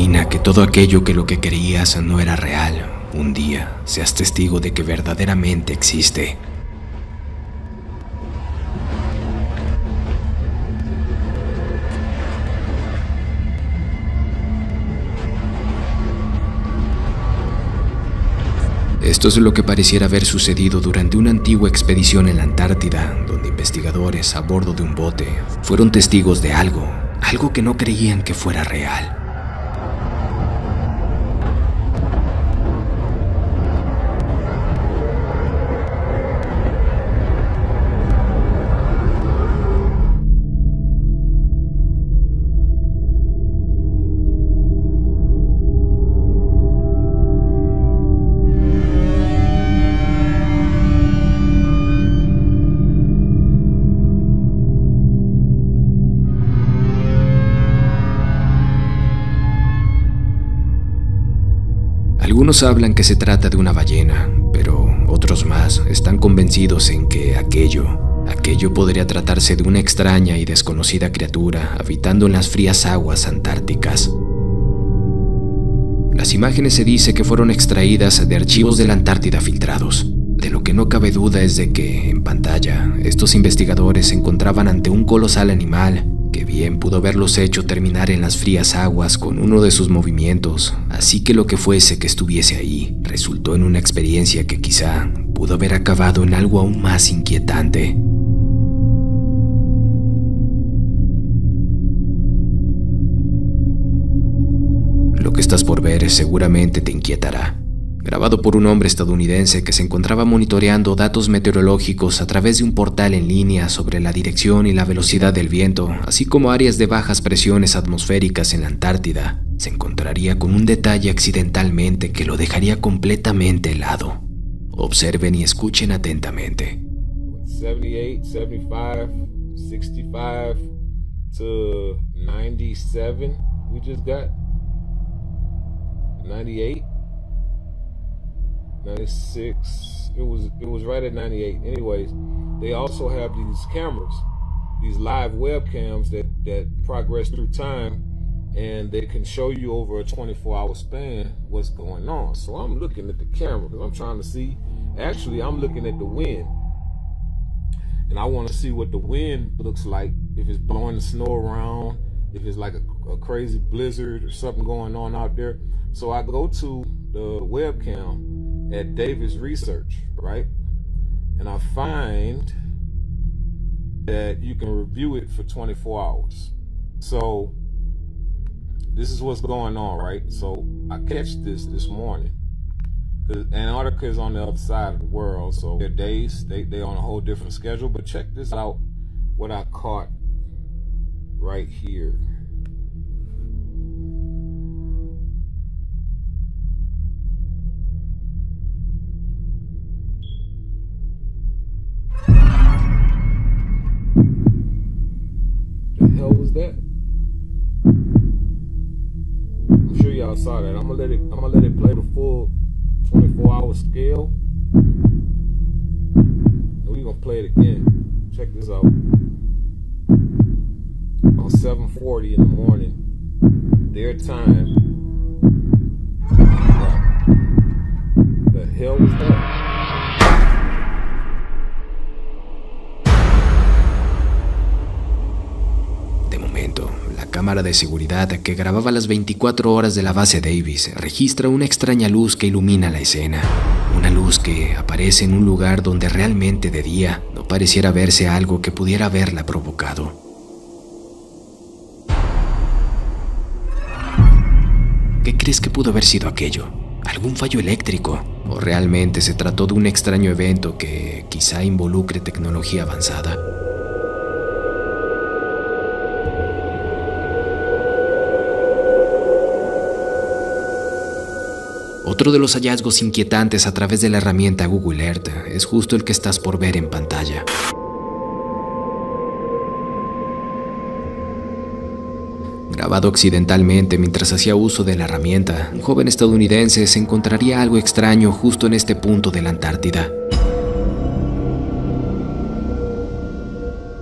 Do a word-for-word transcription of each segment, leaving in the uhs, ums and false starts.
Imagina que todo aquello que lo que creías no era real, un día seas testigo de que verdaderamente existe. Esto es lo que pareciera haber sucedido durante una antigua expedición en la Antártida, donde investigadores a bordo de un bote fueron testigos de algo, algo que no creían que fuera real. Algunos hablan que se trata de una ballena, pero otros más están convencidos en que aquello, aquello podría tratarse de una extraña y desconocida criatura habitando en las frías aguas antárticas. Las imágenes se dice que fueron extraídas de archivos de la Antártida filtrados. De lo que no cabe duda es de que, en pantalla, estos investigadores se encontraban ante un colosal animal que bien pudo haberlos hecho terminar en las frías aguas con uno de sus movimientos, así que lo que fuese que estuviese ahí resultó en una experiencia que quizá pudo haber acabado en algo aún más inquietante. Lo que estás por ver seguramente te inquietará. Grabado por un hombre estadounidense que se encontraba monitoreando datos meteorológicos a través de un portal en línea sobre la dirección y la velocidad del viento, así como áreas de bajas presiones atmosféricas en la Antártida, se encontraría con un detalle accidentalmente que lo dejaría completamente helado. Observen y escuchen atentamente. setenta y ocho, setenta y cinco, sesenta y cinco to noventa y siete, we just got noventa y ocho. ninety-six, it was it was right at ninety-eight. Anyways, they also have these cameras, these live webcams that that progress through time, and they can show you over a twenty-four hour span what's going on. So I'm looking at the camera because I'm trying to see, actually I'm looking at the wind, and I want to see what the wind looks like, if it's blowing the snow around, if it's like a, a crazy blizzard or something going on out there. So I go to the webcam at Davis Research, right? And I find that you can review it for twenty-four hours. So this is what's going on, right? So I catch this this morning. Antarctica is on the other side of the world, so their days, they, they're on a whole different schedule. But check this out, what I caught right here. That I'm sure y'all saw that. I'm gonna let it I'm gonna let it play the full twenty-four hour scale, and we're gonna play it again. Check this out. On seven forty in the morning their time. What the hell was that? La cámara de seguridad que grababa las veinticuatro horas de la base Davis registra una extraña luz que ilumina la escena. Una luz que aparece en un lugar donde realmente de día no pareciera verse algo que pudiera haberla provocado. ¿Qué crees que pudo haber sido aquello? ¿Algún fallo eléctrico? ¿O realmente se trató de un extraño evento que quizá involucre tecnología avanzada? Otro de los hallazgos inquietantes a través de la herramienta Google Earth es justo el que estás por ver en pantalla. Grabado accidentalmente mientras hacía uso de la herramienta, un joven estadounidense se encontraría algo extraño justo en este punto de la Antártida.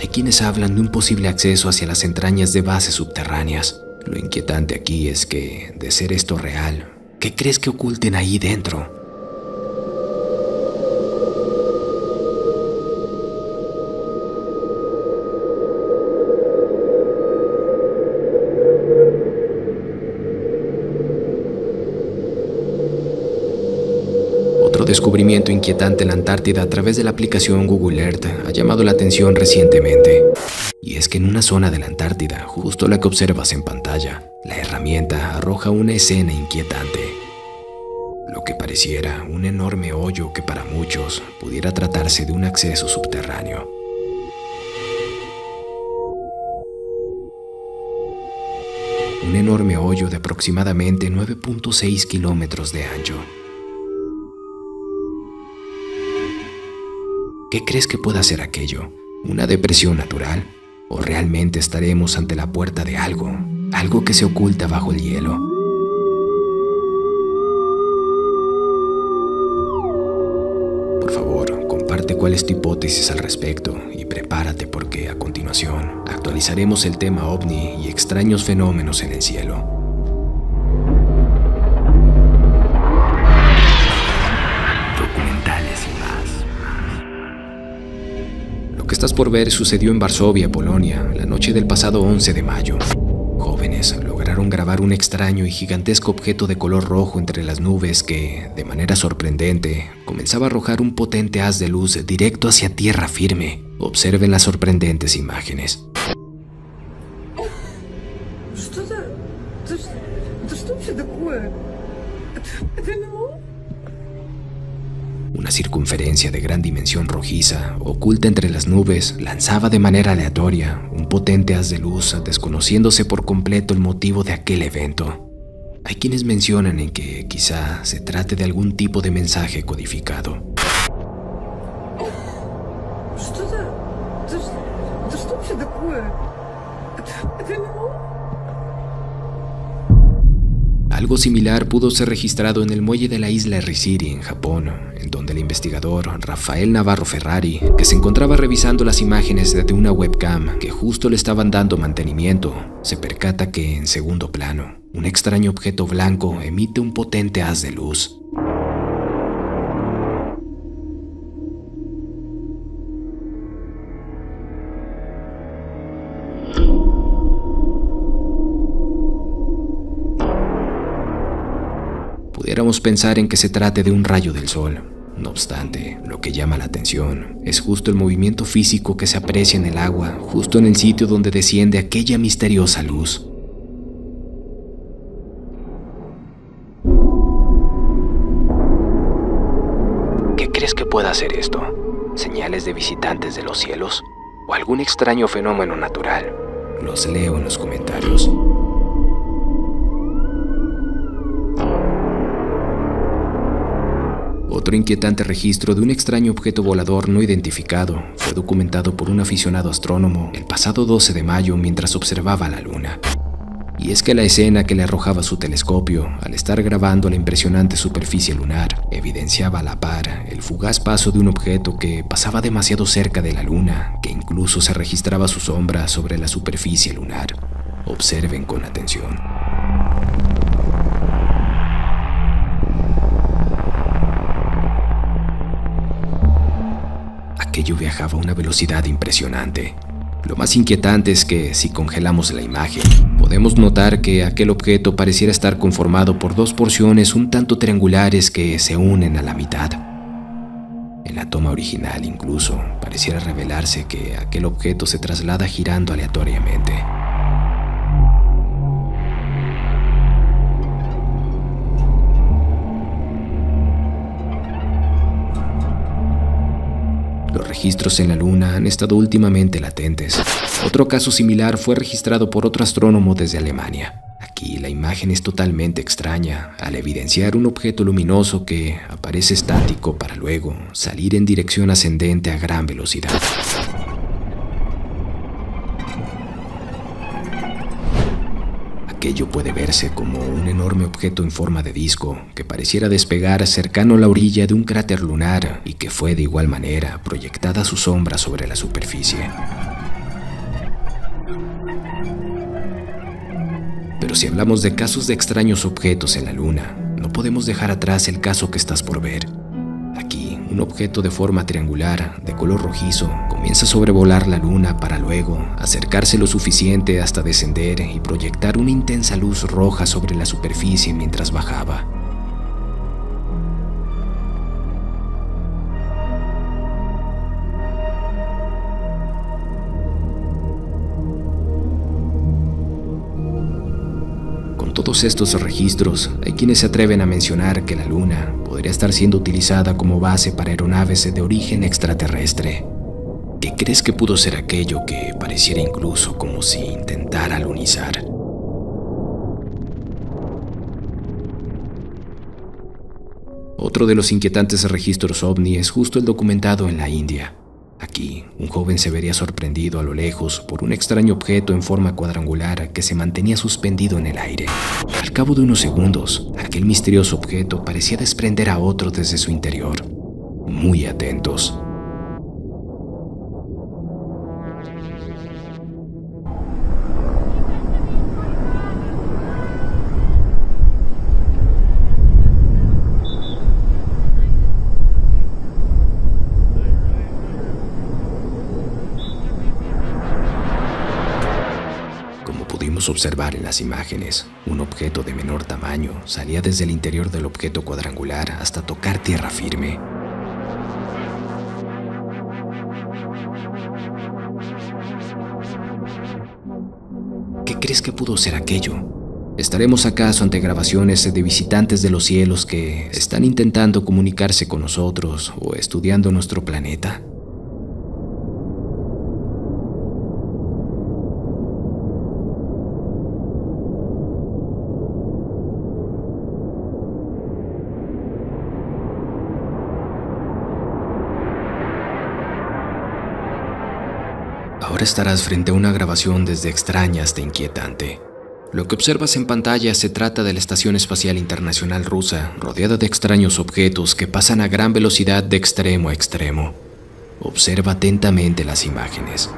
Hay quienes hablan de un posible acceso hacia las entrañas de bases subterráneas. Lo inquietante aquí es que, de ser esto real, ¿qué crees que oculten ahí dentro? Otro descubrimiento inquietante en la Antártida a través de la aplicación Google Earth ha llamado la atención recientemente. Y es que en una zona de la Antártida, justo la que observas en pantalla, la herramienta arroja una escena inquietante. Lo que pareciera un enorme hoyo que para muchos pudiera tratarse de un acceso subterráneo. Un enorme hoyo de aproximadamente nueve punto seis kilómetros de ancho. ¿Qué crees que pueda ser aquello? ¿Una depresión natural? ¿O realmente estaremos ante la puerta de algo, algo que se oculta bajo el hielo? Por favor, comparte cuál es tu hipótesis al respecto y prepárate porque a continuación actualizaremos el tema ovni y extraños fenómenos en el cielo. Por ver sucedió en Varsovia, Polonia, la noche del pasado once de mayo. Jóvenes lograron grabar un extraño y gigantesco objeto de color rojo entre las nubes que, de manera sorprendente, comenzaba a arrojar un potente haz de luz directo hacia tierra firme. Observen las sorprendentes imágenes. Una circunferencia de gran dimensión rojiza, oculta entre las nubes, lanzaba de manera aleatoria un potente haz de luz, desconociéndose por completo el motivo de aquel evento. Hay quienes mencionan en que quizá se trate de algún tipo de mensaje codificado. Algo similar pudo ser registrado en el muelle de la isla Rishiri, en Japón, en donde el investigador Rafael Navarro Ferrari, que se encontraba revisando las imágenes desde una webcam que justo le estaban dando mantenimiento, se percata que, en segundo plano, un extraño objeto blanco emite un potente haz de luz. Pudiéramos pensar en que se trate de un rayo del sol. No obstante, lo que llama la atención es justo el movimiento físico que se aprecia en el agua, justo en el sitio donde desciende aquella misteriosa luz. ¿Qué crees que pueda ser esto? ¿Señales de visitantes de los cielos? ¿O algún extraño fenómeno natural? Los leo en los comentarios. Otro inquietante registro de un extraño objeto volador no identificado fue documentado por un aficionado astrónomo el pasado doce de mayo mientras observaba la luna. Y es que la escena que le arrojaba su telescopio, al estar grabando la impresionante superficie lunar, evidenciaba a la par el fugaz paso de un objeto que pasaba demasiado cerca de la luna, que incluso se registraba su sombra sobre la superficie lunar. Observen con atención. Aquello viajaba a una velocidad impresionante. Lo más inquietante es que, si congelamos la imagen, podemos notar que aquel objeto pareciera estar conformado por dos porciones un tanto triangulares que se unen a la mitad. En la toma original, incluso, pareciera revelarse que aquel objeto se traslada girando aleatoriamente. Los registros en la luna han estado últimamente latentes. Otro caso similar fue registrado por otro astrónomo desde Alemania. Aquí la imagen es totalmente extraña, al evidenciar un objeto luminoso que aparece estático para luego salir en dirección ascendente a gran velocidad. Aquello puede verse como un enorme objeto en forma de disco que pareciera despegar cercano a la orilla de un cráter lunar y que fue de igual manera proyectada su sombra sobre la superficie. Pero si hablamos de casos de extraños objetos en la Luna, no podemos dejar atrás el caso que estás por ver. Aquí, un objeto de forma triangular, de color rojizo, comienza a sobrevolar la Luna para luego acercarse lo suficiente hasta descender y proyectar una intensa luz roja sobre la superficie mientras bajaba. Todos estos registros, hay quienes se atreven a mencionar que la Luna podría estar siendo utilizada como base para aeronaves de origen extraterrestre. ¿Qué crees que pudo ser aquello que pareciera incluso como si intentara lunizar? Otro de los inquietantes registros ovni es justo el documentado en la India. Aquí, un joven se vería sorprendido a lo lejos por un extraño objeto en forma cuadrangular que se mantenía suspendido en el aire. Al cabo de unos segundos, aquel misterioso objeto parecía desprender a otro desde su interior. Muy atentos. Observar en las imágenes, un objeto de menor tamaño salía desde el interior del objeto cuadrangular hasta tocar tierra firme. ¿Qué crees que pudo ser aquello? ¿Estaremos acaso ante grabaciones de visitantes de los cielos que están intentando comunicarse con nosotros o estudiando nuestro planeta? Ahora estarás frente a una grabación desde extraña hasta inquietante. Lo que observas en pantalla se trata de la Estación Espacial Internacional Rusa, rodeada de extraños objetos que pasan a gran velocidad de extremo a extremo. Observa atentamente las imágenes.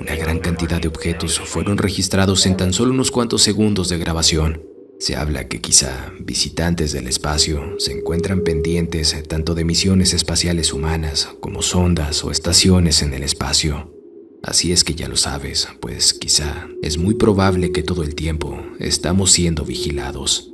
Una gran cantidad de objetos fueron registrados en tan solo unos cuantos segundos de grabación. Se habla que quizá visitantes del espacio se encuentran pendientes tanto de misiones espaciales humanas como sondas o estaciones en el espacio. Así es que ya lo sabes, pues quizá es muy probable que todo el tiempo estamos siendo vigilados.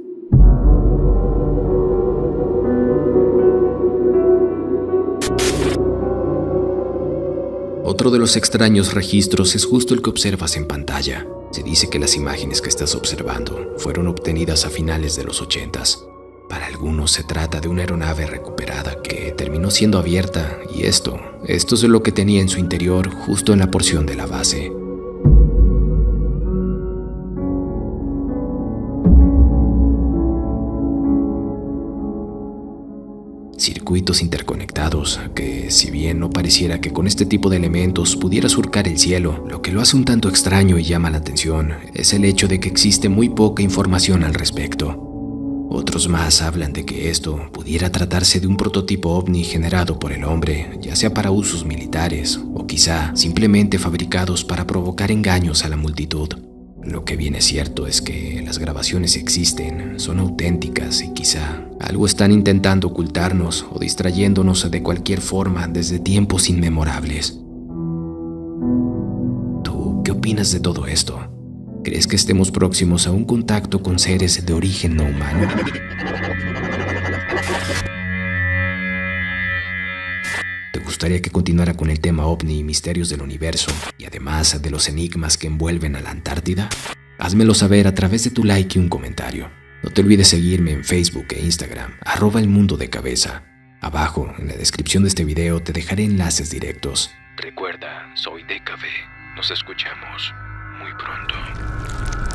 Otro de los extraños registros es justo el que observas en pantalla. Se dice que las imágenes que estás observando fueron obtenidas a finales de los ochentas. Para algunos se trata de una aeronave recuperada que terminó siendo abierta y esto, esto es lo que tenía en su interior justo en la porción de la base. Circuitos interconectados que, si bien no pareciera que con este tipo de elementos pudiera surcar el cielo, lo que lo hace un tanto extraño y llama la atención es el hecho de que existe muy poca información al respecto. Otros más hablan de que esto pudiera tratarse de un prototipo ovni generado por el hombre, ya sea para usos militares o quizá simplemente fabricados para provocar engaños a la multitud. Lo que bien es cierto es que las grabaciones existen, son auténticas y quizá algo están intentando ocultarnos o distrayéndonos de cualquier forma desde tiempos inmemorables. ¿Tú qué opinas de todo esto? ¿Crees que estemos próximos a un contacto con seres de origen no humano? ¿Te gustaría que continuara con el tema ovni y misterios del universo, y además de los enigmas que envuelven a la Antártida? Házmelo saber a través de tu like y un comentario. No te olvides seguirme en Facebook e Instagram, arroba el mundo de cabeza. Abajo, en la descripción de este video, te dejaré enlaces directos. Recuerda, soy D K B. Nos escuchamos muy pronto.